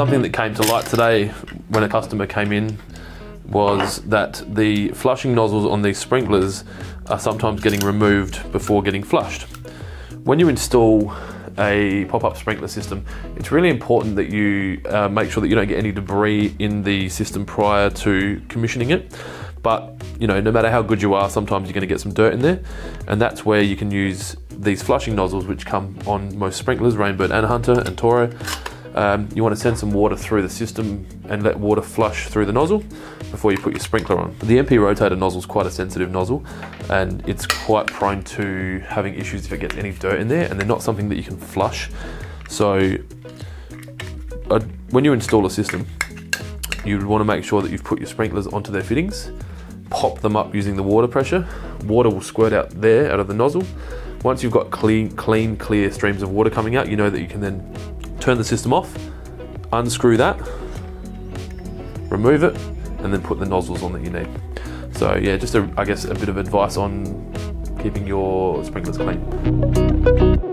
Something that came to light today when a customer came in was that the flushing nozzles on these sprinklers are sometimes getting removed before getting flushed. When you install a pop-up sprinkler system, it's really important that you make sure that you don't get any debris in the system prior to commissioning it. But you know, no matter how good you are, sometimes you're going to get some dirt in there, and that's where you can use these flushing nozzles, which come on most sprinklers, Rainbird and Hunter and Toro. You want to send some water through the system and let water flush through the nozzle before you put your sprinkler on. The MP Rotator nozzle is quite a sensitive nozzle, and it's quite prone to having issues if it gets any dirt in there, and they're not something that you can flush. So when you install a system, you would want to make sure that you've put your sprinklers onto their fittings, pop them up using the water pressure. Water will squirt out there, out of the nozzle. Once you've got clear streams of water coming out, you know that you can then turn the system off, unscrew that, remove it, and then put the nozzles on that you need. So yeah, just I guess a bit of advice on keeping your sprinklers clean.